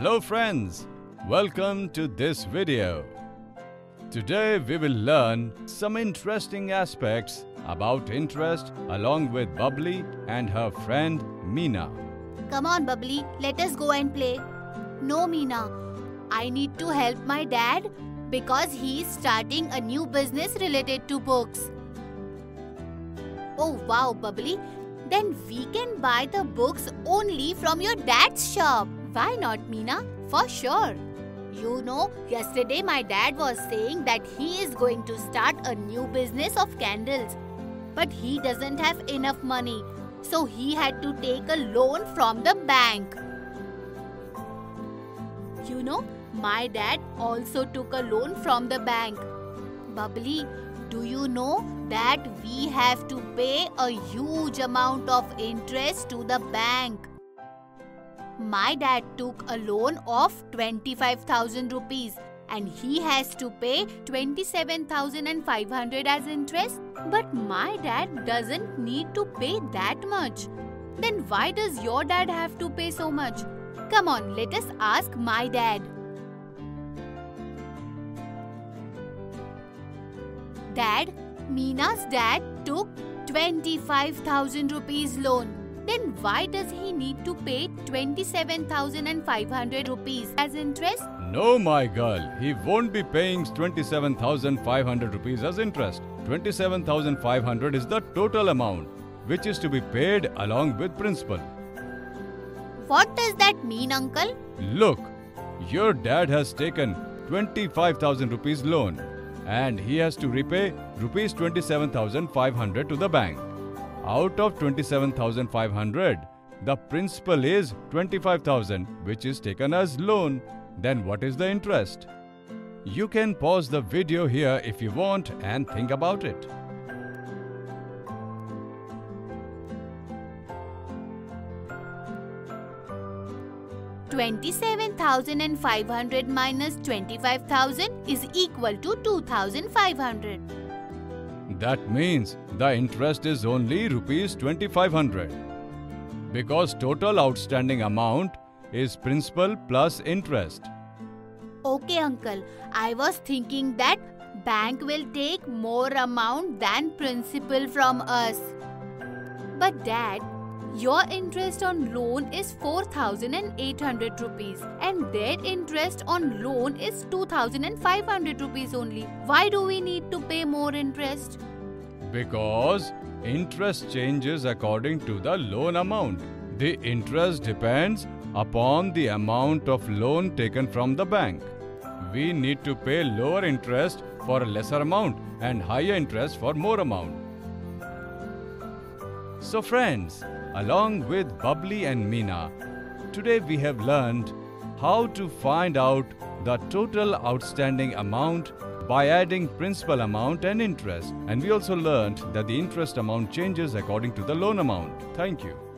Hello friends, welcome to this video. Today we will learn some interesting aspects about interest along with Bubbly and her friend Meena. Come on Bubbly, let us go and play. No Meena, I need to help my dad because he is starting a new business related to books. Oh wow Bubbly, then we can buy the books only from your dad's shop. Why not, Meena? For sure. You know, yesterday my dad was saying that he is going to start a new business of candles. But he doesn't have enough money. So he had to take a loan from the bank. You know, my dad also took a loan from the bank. Bubbly, do you know that we have to pay a huge amount of interest to the bank? My dad took a loan of 25,000 rupees and he has to pay 27,500 as interest. But my dad doesn't need to pay that much. Then why does your dad have to pay so much? Come on, let us ask my dad. Dad, Meena's dad took 25,000 rupees loan. Then why does he need to pay 27,500 rupees as interest? No, my girl, he won't be paying 27,500 rupees as interest. 27,500 is the total amount, which is to be paid along with principal. What does that mean, uncle? Look, your dad has taken 25,000 rupees loan. And he has to repay rupees 27,500 to the bank. Out of 27,500, the principal is 25,000, which is taken as loan. Then what is the interest? You can pause the video here if you want and think about it. $27,500 minus $25,000 is equal to $2,500. That means the interest is only rupees 2,500 because total outstanding amount is principal plus interest. Okay uncle, I was thinking that bank will take more amount than principal from us. But dad, your interest on loan is 4,800 rupees and their interest on loan is 2,500 rupees only. Why do we need to pay more interest? Because interest changes according to the loan amount. The interest depends upon the amount of loan taken from the bank. We need to pay lower interest for a lesser amount and higher interest for more amount. So friends, along with Bubbly and Meena, today we have learned how to find out the total outstanding amount by adding principal amount and interest. And we also learned that the interest amount changes according to the loan amount. Thank you.